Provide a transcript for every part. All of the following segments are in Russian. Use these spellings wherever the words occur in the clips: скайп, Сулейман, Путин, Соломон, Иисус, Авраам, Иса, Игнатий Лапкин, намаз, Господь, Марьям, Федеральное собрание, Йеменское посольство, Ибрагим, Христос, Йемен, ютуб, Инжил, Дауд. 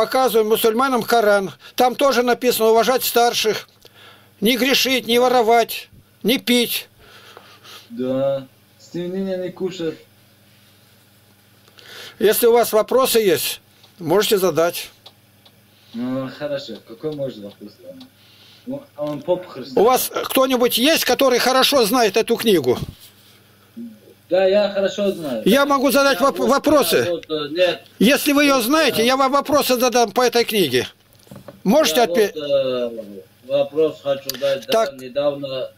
показываем мусульманам Коран. Там тоже написано уважать старших, не грешить, не воровать, не пить. Да, стемнение не кушать. Если у вас вопросы есть, можете задать. Ну, хорошо. Какой может вопрос? Он поп христиан. У вас кто-нибудь есть, который хорошо знает эту книгу? Да, я хорошо знаю. Я могу задать вопросы. Вот, нет. Если вы ее знаете, я вам вопросы задам по этой книге. Можете ответить? Вот, вопрос хочу дать. Так. Да, недавно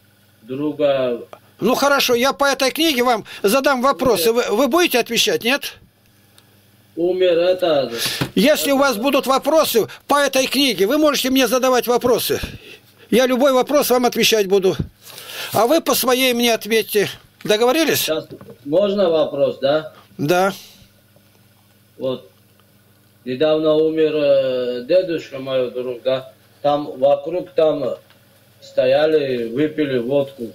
друга... Ну хорошо, я по этой книге вам задам вопросы. Вы будете отвечать, нет? Умер это. Если у вас будут вопросы по этой книге, вы можете мне задавать вопросы. Я любой вопрос вам отвечать буду. А вы по своей мне ответьте. Договорились? Сейчас можно вопрос, да? Да. Вот. Недавно умер дедушка моего друга. Там вокруг там стояли, выпили водку.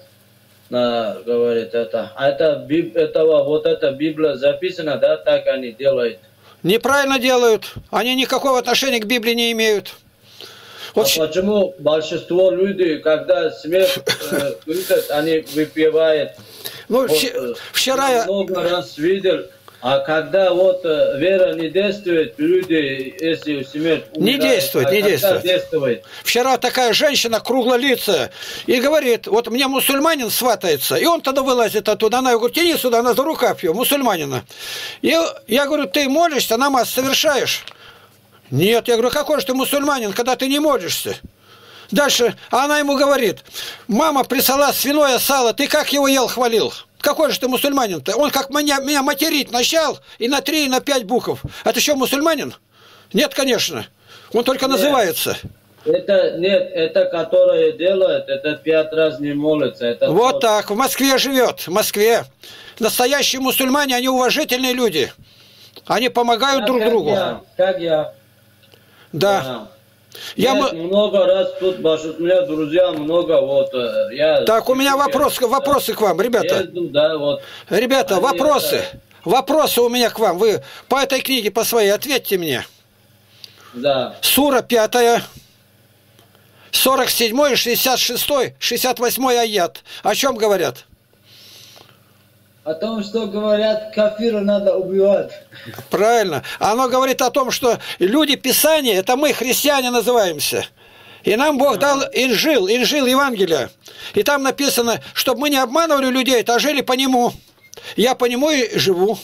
На, говорит, это. А это Библия записана, да, так они делают. Неправильно делают. Они никакого отношения к Библии не имеют. Вот... А почему большинство людей, когда смерть крутят, они выпивают? Ну, вот, вчера я много раз видел, а когда вот вера не действует, люди, если смерть умирает, не действует. Вчера такая женщина круглолицая и говорит, вот мне мусульманин сватается, и он тогда вылазит оттуда, она говорит, тяни сюда, она за рукав ее, мусульманина. И я говорю, ты молишься, намаз совершаешь? Нет, я говорю, какой же ты мусульманин, когда ты не молишься? Дальше она ему говорит, мама прислала свиное сало, ты как его ел, хвалил? Какой же ты мусульманин-то? Он как меня материть начал и на 3, и на 5 букв. Это еще мусульманин? Нет, конечно. Он только называется. Это нет, это которое делает, это 5 раз не молится. Это вот тот... так, в Москве живет, в Москве. Настоящие мусульмане, они уважительные люди. Они помогают друг другу. Как я. Да. Нет, много раз тут, у меня друзья много, вот, я... Так, у меня вопросы к вам, ребята. Еду, да, вот. Ребята, вопросы у меня к вам. Вы по этой книге, по своей, ответьте мне. Да. Сура 5, 47, 66, 68 аят. О чем говорят? О том, что говорят, кафиру надо убивать. Правильно. Оно говорит о том, что люди Писания, это мы, христиане, называемся. И нам Бог дал Инжил Евангелия. И там написано, чтобы мы не обманывали людей, а жили по нему. Я по нему и живу.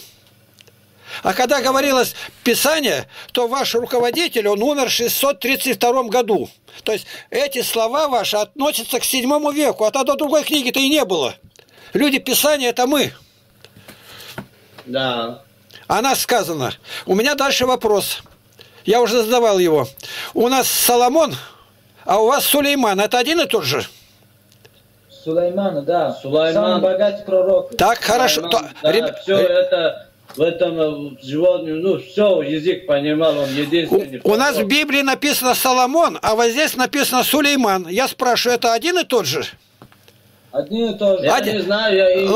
А когда говорилось Писание, то ваш руководитель, он умер в 632 году. То есть эти слова ваши относятся к 7 веку, а тогда другой книги-то и не было. Люди Писания – это мы. Да. О нас сказано. У меня дальше вопрос. Я уже задавал его. У нас Соломон, а у вас Сулейман. Это один и тот же? Сулейман, да. Сулейман. Самый богатый пророк. Так, хорошо. Сулейман, да, все это... В этом животном, ну, все, язык понимал, он единственный. У нас в Библии написано Соломон, а вот здесь написано Сулейман. Я спрашиваю, это один и тот же? Один и тот же. Я не знаю, я и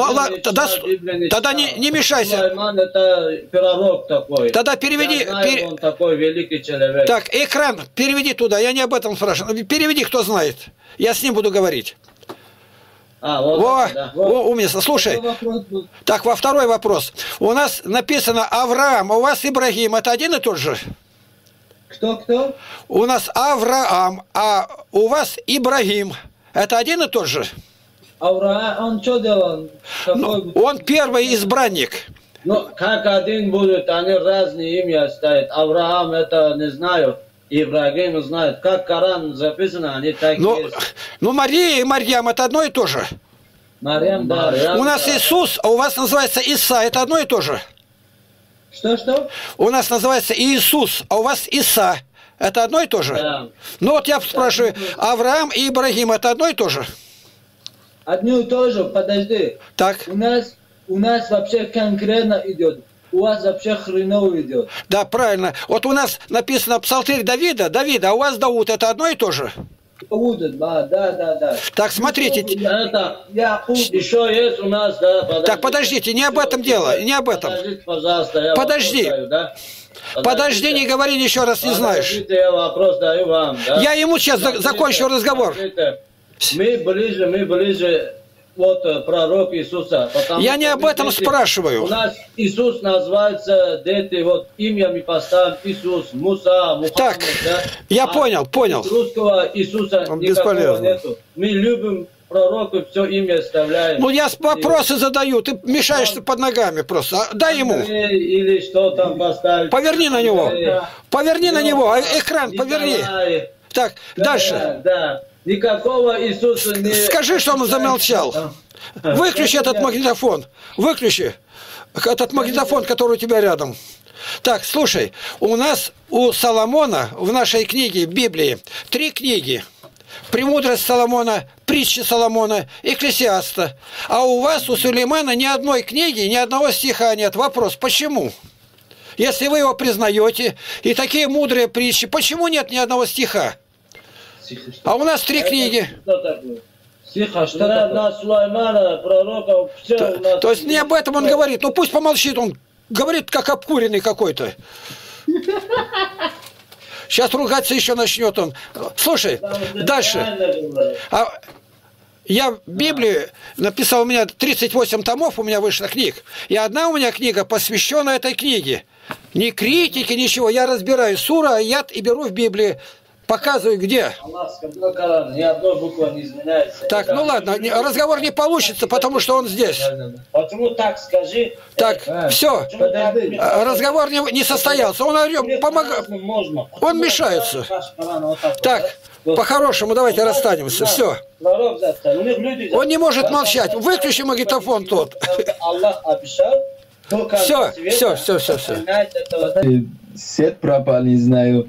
тогда не мешайся. Сулейман это пророк такой. Тогда переведи. Я знаю, он такой великий человек. Так, экран, переведи туда, я не об этом спрашиваю. Переведи, кто знает. Я с ним буду говорить. А, вот умница. Слушай, так, во второй вопрос. У нас написано Авраам, у вас Ибрагим. Это один и тот же? Кто? У нас Авраам, а у вас Ибрагим. Это один и тот же? Авраам, он что делал? Ну, он первый избранник. Ну, как один будет, они разные имя ставят. Авраам, это не знаю, Ибрагим знает. Как Коран записано, они так есть. Ну, Мария и Марьям, это одно и то же. Марьям, да. У нас Иисус, а у вас называется Иса, это одно и то же. Что? У нас называется Иисус, а у вас Иса, это одно и то же. Да. Ну, вот я спрашиваю, Авраам и Ибрагим, это одно и то же? Одно и то же, подожди. Так. У нас вообще конкретно идет. У вас вообще хреново идет. Да, правильно. Вот у нас написано псалтырь Давида, а у вас Дауд. Это одно и то же? Дауд, да. Так, смотрите. Еще есть у нас, да. Подождите. Так, подождите, не об этом дело. Не об этом. Подождите, пожалуйста. Подожди. Подожди, не говори, еще раз не знаешь. Я вопрос даю вам. Да? Я ему сейчас закончу разговор. Мы ближе вот пророк Иисуса. Я не об этом спрашиваю. У нас Иисус называется дети, вот имя поставим Иисус, Муса, Мухаммед. Так, да? я понял. Русского Иисуса никакого нету. Мы любим пророку, все имя оставляем. Ну я вопросы задаю, ты мешаешься под ногами просто. Дай ему. Или что там поставить. Поверни на него. Да. Поверни на него, экран поверни. Так, да, дальше. Да. Никакого Иисуса не... Скажи, что он замолчал. Выключи этот магнитофон. Выключи этот магнитофон, который у тебя рядом. Так, слушай, у нас у Соломона в нашей книге, Библии, 3 книги. Премудрость Соломона, притчи Соломона, Экклесиаста. А у вас, у Сулеймана, ни одной книги, ни одного стиха нет. Вопрос, почему? Если вы его признаете, и такие мудрые притчи, почему нет ни одного стиха? А у нас 3 книги. То есть не об этом он говорит. Ну пусть помолчит, он говорит как обкуренный какой-то. Сейчас ругаться еще начнет он. Слушай, дальше. Я Библию написал, у меня 38 томов, у меня вышло книг. И одна у меня книга посвящена этой книге. Ни критики, ничего. Я разбираю суры, аят и беру в Библии. Показывай, где. Ни одной буквы не изменяется. Так, ну ладно, разговор не получится, потому что он здесь. Почему так, скажи? Так, все, разговор не состоялся. Он орёт, помогает, он мешается. Так, по-хорошему давайте расстанемся, все. Он не может молчать, выключи магнитофон тот. Все. Сет пропал, не знаю.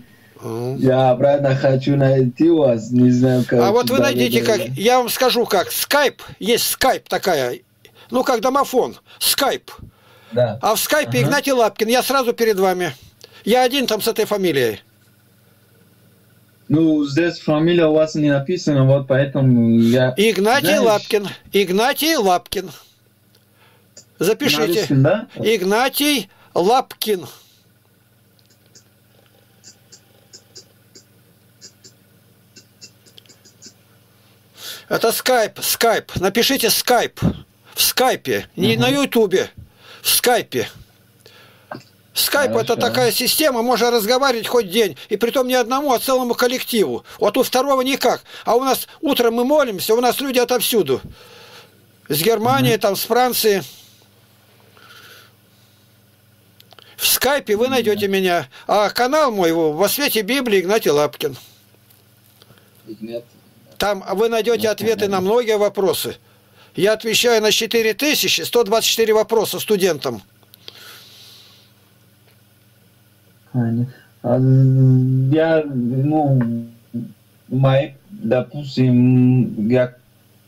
Я обратно хочу найти вас, не знаю как. А вот вы найдите как, я вам скажу как, скайп, есть скайп такая, ну как домофон, скайп. Да. А в скайпе Игнатий Лапкин, я сразу перед вами. Я один там с этой фамилией. Ну, здесь фамилия у вас не написана, вот поэтому я... Игнатий Лапкин. Запишите. Русском, да? Игнатий Лапкин. Это скайп. Напишите скайп. В скайпе. Не на ютубе. В скайпе. Скайп это такая система, можно разговаривать хоть день. И притом не одному, а целому коллективу. Вот у второго никак. А у нас утром мы молимся, у нас люди отовсюду. С Германии, там, с Франции. В скайпе вы найдете меня. А канал мой во свете Библии Игнатий Лапкин. Там вы найдете ответы на многие вопросы. Я отвечаю на 4124 вопроса студентам. Я, допустим, я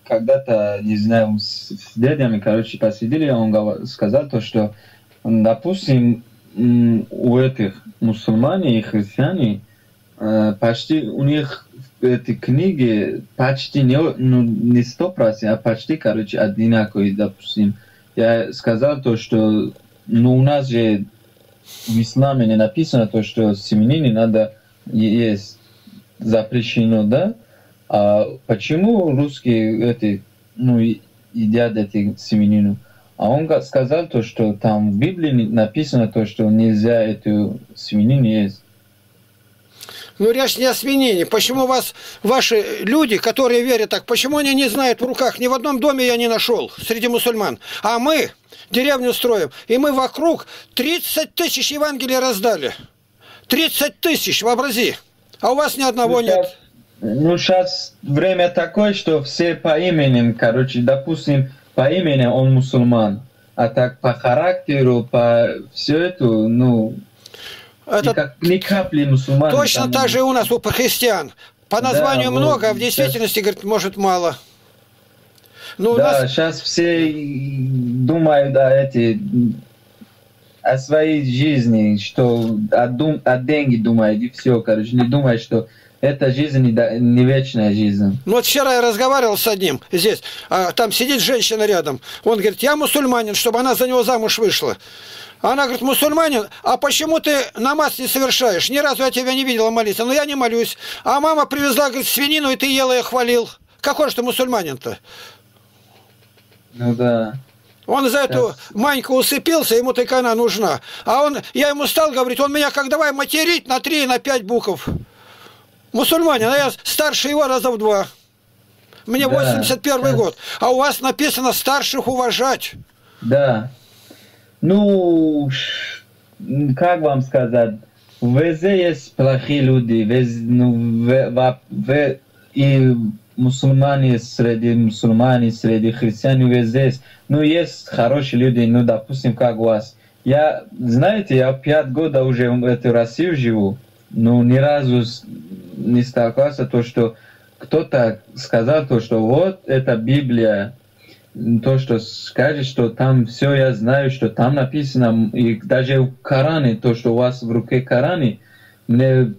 когда-то, не знаю, с дядями, посидели, он сказал то, что, допустим, у этих мусульман и христиане почти у них... Эти книги почти не 100%, а почти, одинаковые, допустим. Я сказал то, что у нас же в исламе не написано то, что семени не надо есть, запрещено, да? А почему русские едят эти семенину? А он сказал то, что там в Библии написано то, что нельзя эту семенину есть. Ну, речь не о свинине. Почему ваши люди, которые верят так, почему они не знают в руках? Ни в одном доме я не нашел среди мусульман. А мы деревню строим, и мы вокруг 30 тысяч Евангелий раздали. 30 тысяч, вообрази. А у вас ни одного нет. Ну, сейчас время такое, что все по именем, допустим, по имени он мусульман. А так по характеру, по все это, ни капли мусульман. Точно так же и у нас, у христиан. По названию много, а в действительности, говорит, может, мало. Сейчас все думают о своей жизни, что о деньги думают, и все, не думают, что Эта жизнь не вечная жизнь. Ну вот вчера я разговаривал с одним здесь, а там сидит женщина рядом. Он говорит, я мусульманин, чтобы она за него замуж вышла. Она говорит, мусульманин, а почему ты намаз не совершаешь? Ни разу я тебя не видела молиться, но я не молюсь. А мама привезла, говорит, свинину, и ты ела, я хвалил. Какой же ты мусульманин-то? Ну да. Он за эту маньку усыпился, ему только она нужна. А он, я ему стал говорить, он меня как давай материть на 3 и на 5 букв. Мусульманин, а я старше его раза в 2. Мне 81 год. А у вас написано старших уважать. Да. Ну, как вам сказать, везде есть плохие люди, везде, и мусульмане среди мусульман, среди христиан, везде есть. Ну, есть хорошие люди, ну, допустим, как у вас. Я, знаете, я 5 года уже в этой России живу, но ни разу не сталкивался то, что кто-то сказал, то, что вот это Библия. То, что скажешь, что там все я знаю, что там написано, и даже в Коране, то, что у вас в руке Коране, мне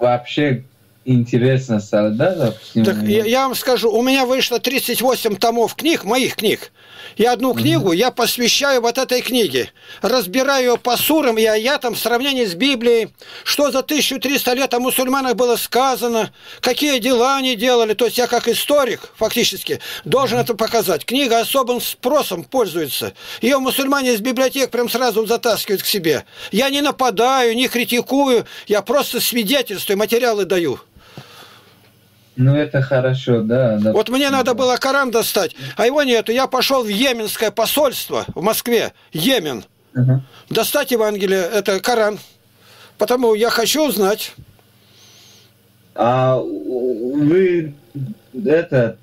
вообще интересно стало, да, допустим? Так, я вам скажу, у меня вышло 38 томов книг, моих книг. И одну книгу я посвящаю вот этой книге. Разбираю ее по сурам и аятам в сравнении с Библией, что за 1300 лет о мусульманах было сказано, какие дела они делали. То есть я как историк фактически должен это показать. Книга особым спросом пользуется. Ее мусульмане из библиотек прям сразу затаскивают к себе. Я не нападаю, не критикую, я просто свидетельствую, материалы даю. Ну, это хорошо, да. Вот мне надо было Коран достать, а его нету. Я пошел в Йеменское посольство в Москве, Йемен, достать Евангелие, это Коран. Потому я хочу узнать. А вы, это,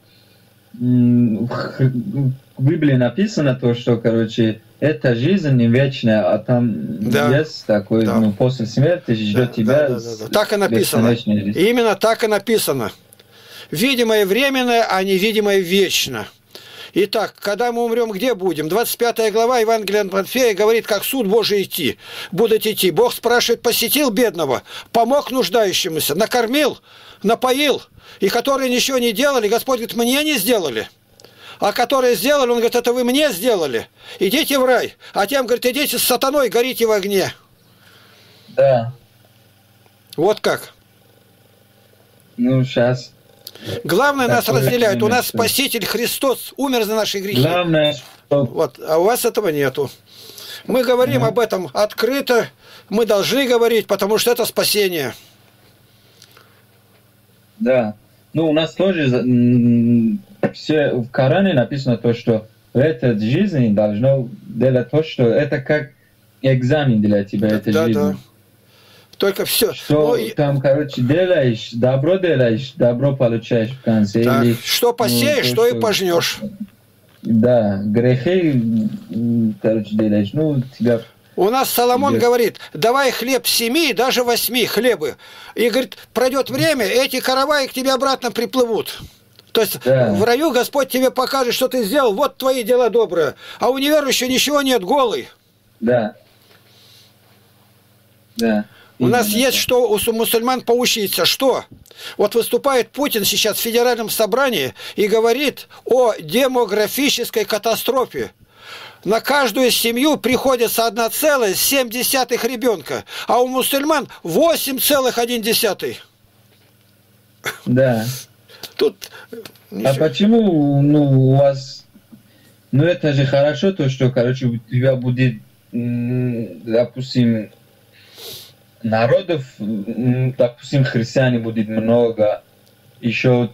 в Библии написано то, что, короче, эта жизнь не вечная, а там есть такой, ну, после смерти ждет тебя. Так и написано. Именно так и написано. Видимое временное, а невидимое вечно. Итак, когда мы умрем, где будем? 25 глава Евангелия от Матфея говорит, как суд Божий идти. Будут идти. Бог спрашивает, посетил бедного, помог нуждающемуся, накормил, напоил. И которые ничего не делали, Господь говорит, мне не сделали. А которые сделали, Он говорит, это вы мне сделали. Идите в рай. А тем, говорит, идите с сатаной, горите в огне. Да. Вот как. Ну, сейчас... Главное, нас разделяют. У нас Спаситель Христос умер за наши грехи. Главное, что... вот, а у вас этого нету. Мы говорим об этом открыто. Мы должны говорить, потому что это спасение. Да. Ну, у нас тоже все в Коране написано то, что в этой жизни должно делать то, что это как экзамен для тебя, этой жизни. Да. Только все. Что ну, там, короче, делаешь, добро получаешь в конце. Так, или, что посеешь, ну, то, что и пожнешь. Да, грехи, короче, делаешь. Ну, тебя... У нас Соломон говорит, давай хлеб 7 и даже 8 хлебы. И говорит, пройдет время, эти караваи к тебе обратно приплывут. То есть в раю Господь тебе покажет, что ты сделал, вот твои дела добрые. А у неверующего ничего нет, голый. Да. Да. У нас есть что у мусульман поучиться, что? Вот выступает Путин сейчас в Федеральном собрании и говорит о демографической катастрофе. На каждую семью приходится 1,7 ребенка, а у мусульман 8,1. Да. Тут... А почему у вас... Ну это же хорошо, то что, короче, у тебя будет, допустим... Народов, допустим, христиане будет много, еще у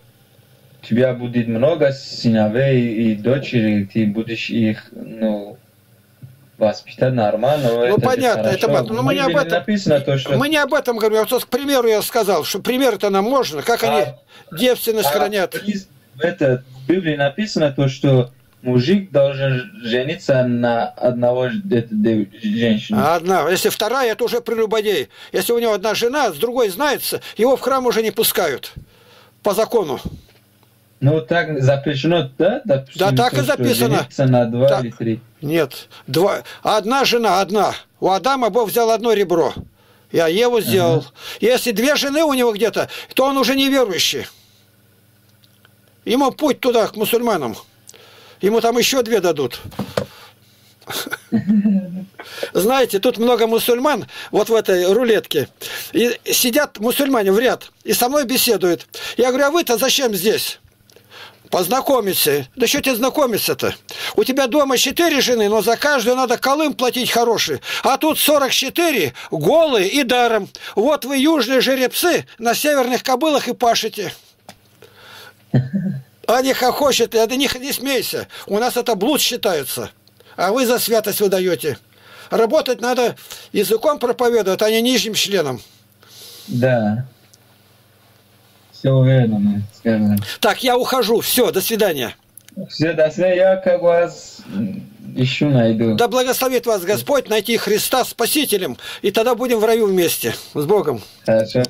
тебя будет много сыновей и дочерей, ты будешь их, ну, воспитать нормально. Ну, это понятно, это мы не об этом написано, то, что... Мы не об этом говорим, вот, к примеру я сказал, что пример-то нам можно, как они девственность хранят. Это в Библии написано то, что мужик должен жениться на одного женщину. Одна. Если вторая, это уже прелюбодей. Если у него одна жена, с другой знается, его в храм уже не пускают. По закону. Ну, так запрещено, да? Допустим, да, так то, и записано. На 2 или 3. Нет. 2. Одна жена, одна. У Адама Бог взял одно ребро. Я Еву сделал. Если две жены у него где-то, то он уже неверующий. Ему путь туда, к мусульманам. Ему там еще две дадут. Знаете, тут много мусульман, вот в этой рулетке. И сидят мусульмане в ряд, и со мной беседуют. Я говорю, а вы-то зачем здесь? Познакомиться. Да что тебе знакомиться-то? У тебя дома 4 жены, но за каждую надо колым платить хороший. А тут 44, голые и даром. Вот вы, южные жеребцы, на северных кобылах и пашете. Они хохочут, а ты не смейся. У нас это блуд считается. А вы за святость выдаете. Работать надо языком проповедовать, а не нижним членом. Да. Все уверенно, скажем. Так, я ухожу. Все, до свидания. Все, до свидания. Я как вас еще найду. Да благословит вас Господь найти Христа Спасителем, и тогда будем в раю вместе. С Богом. Хорошо.